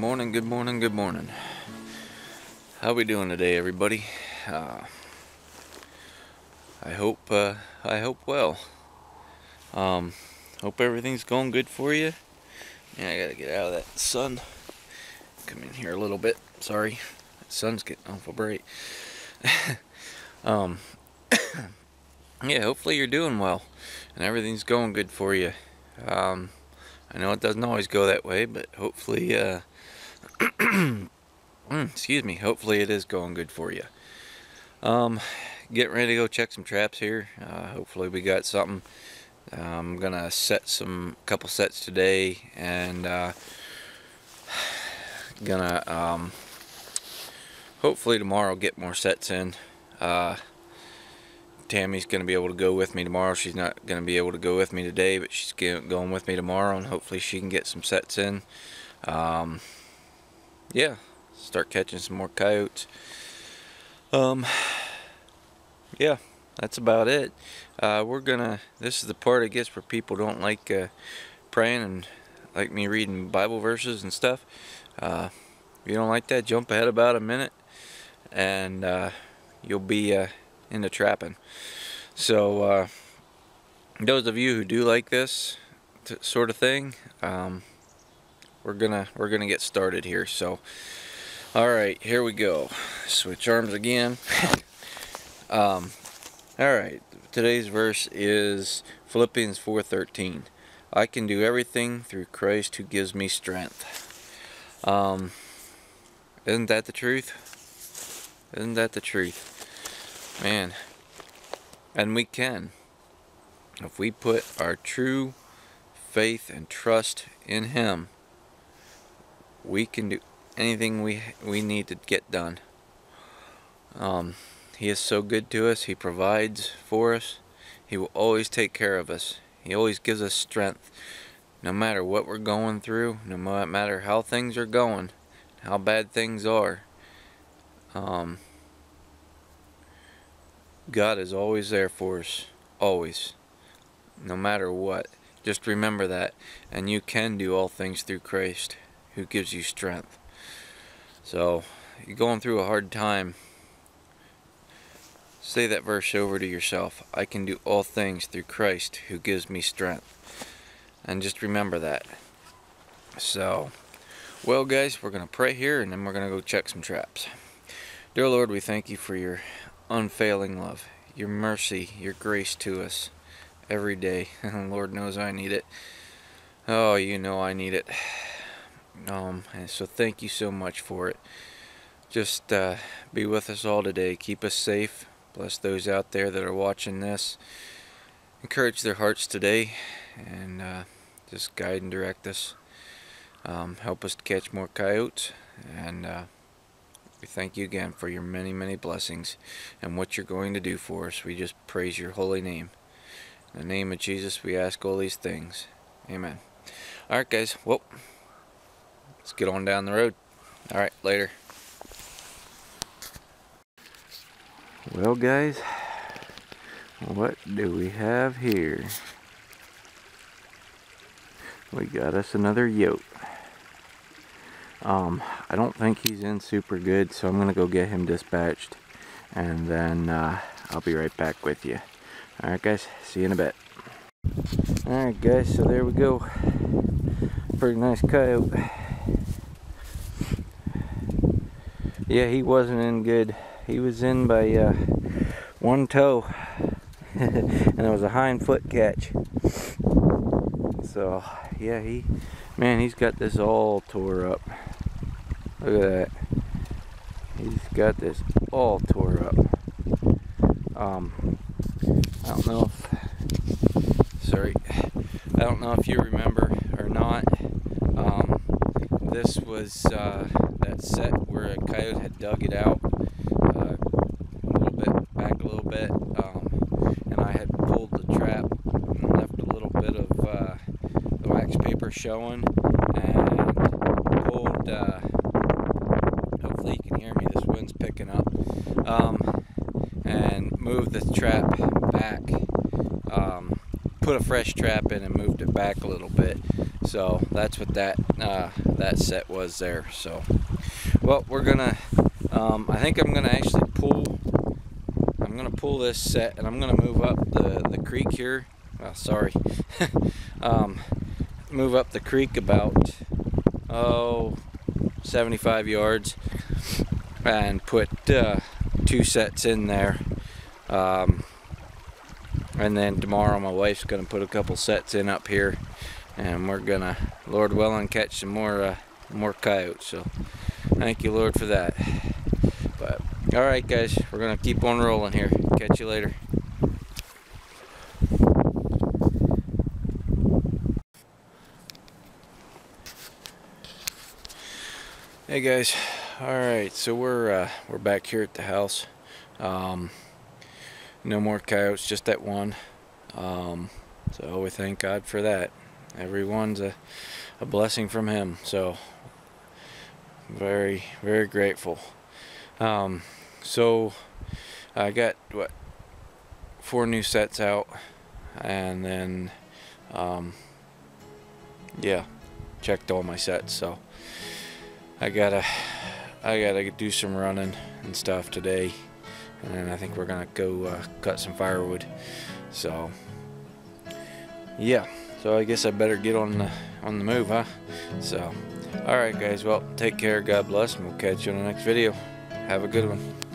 Good morning. How we doing today, everybody? I hope well. Hope everything's going good for you. Yeah, I gotta get out of that sun. Come in here a little bit. Sorry, that sun's getting awful bright. Yeah, hopefully you're doing well and everything's going good for you. I know it doesn't always go that way, but hopefully, excuse me, hopefully it is going good for you. Getting ready to go check some traps here. Hopefully we got something. I'm gonna set a couple sets today, and gonna hopefully tomorrow get more sets in. Tammy's going to be able to go with me tomorrow. She's not going to be able to go with me today, but she's going with me tomorrow, and hopefully she can get some sets in. Yeah, start catching some more coyotes. Yeah, that's about it. This is the part, I guess, where people don't like praying and like me reading Bible verses and stuff. If you don't like that, jump ahead about a minute, and you'll be... into trapping. So those of you who do like this sort of thing, we're gonna get started here. So all right, here we go. Switch arms again. All right, today's verse is Philippians 4:13. I can do everything through Christ who gives me strength. Isn't that the truth? Isn't that the truth? Man, and we can, if we put our true faith and trust in Him, we can do anything we need to get done. He is so good to us. He provides for us. He will always take care of us. He always gives us strength, no matter what we're going through, no matter how things are going, how bad things are. God is always there for us, always, no matter what. Just remember that, and you can do all things through Christ who gives you strength. So, you're going through a hard time, say that verse over to yourself. I can do all things through Christ who gives me strength. And just remember that. So, well guys, we're going to pray here, and then we're going to go check some traps. Dear Lord, we thank you for your unfailing love, your mercy, your grace to us every day. Lord knows I need it. Oh, you know I need it. And so thank you so much for it. Just be with us all today. Keep us safe. Bless those out there that are watching this. Encourage their hearts today, and just guide and direct us. Help us to catch more coyotes, and we thank you again for your many, many blessings and what you're going to do for us. We just praise your holy name. In the name of Jesus, we ask all these things. Amen. All right, guys. Well, let's get on down the road. All right, later. Well, guys, what do we have here? We got us another yoke. I don't think he's in super good, so I'm going to go get him dispatched, and then I'll be right back with you. Alright guys, see you in a bit. Alright guys, so there we go. Pretty nice coyote. Yeah, he wasn't in good. He was in by one toe, and it was a hind foot catch. So, yeah, he's got this all tore up. Look at that. He's got this all tore up. I don't know if you remember or not. This was that set where a coyote had dug it out a little bit back, and I had pulled the trap and left a little bit of the wax paper showing, and pulled. Hopefully you can hear me, this wind's picking up, and moved the trap back, put a fresh trap in and moved it back a little bit. So that's what that that set was there. So, well, we're gonna, I think I'm gonna actually pull this set, and I'm gonna move up the creek here. Oh, sorry. Move up the creek about, 75 yards, and put 2 sets in there. And then tomorrow my wife's gonna put a couple sets in up here, and we're gonna, Lord willing, catch some more coyotes. So thank you, Lord, for that. But all right, guys, we're gonna keep on rolling here. Catch you later. Hey guys, all right, so we're back here at the house. No more coyotes, just that one. So we thank God for that. Everyone's a blessing from him, so very, very grateful. So I got, what, 4 new sets out, and then yeah, checked all my sets. So I gotta do some running and stuff today, and then I think we're gonna go cut some firewood. So yeah, so I guess I better get on the move, huh? So all right, guys, well, take care, God bless, and we'll catch you in the next video. Have a good one.